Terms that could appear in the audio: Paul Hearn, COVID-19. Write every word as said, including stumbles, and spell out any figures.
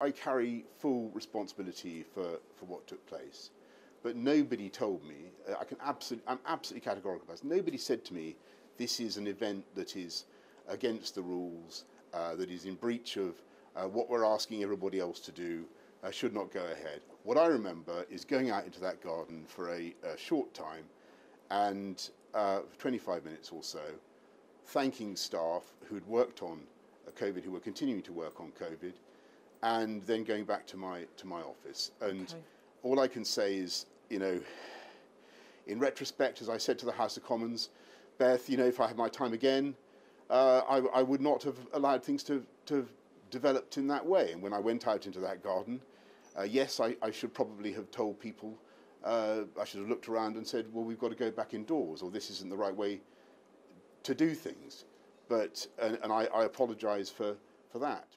I carry full responsibility for, for what took place, but nobody told me, I can absolutely, I'm absolutely categorical about this, nobody said to me, this is an event that is against the rules, uh, that is in breach of uh, what we're asking everybody else to do, uh, should not go ahead. What I remember is going out into that garden for a, a short time, and uh, twenty-five minutes or so, thanking staff who'd worked on COVID, who were continuing to work on COVID, and then going back to my to my office. And okay. All I can say is, you know, in retrospect, as I said to the House of Commons, Beth, you know, if I had my time again, uh, I, I would not have allowed things to, to have developed in that way. And when I went out into that garden, uh, yes, I, I should probably have told people, uh, I should have looked around and said, well, we've got to go back indoors, or this isn't the right way to do things. But, and, and I, I apologise for, for that.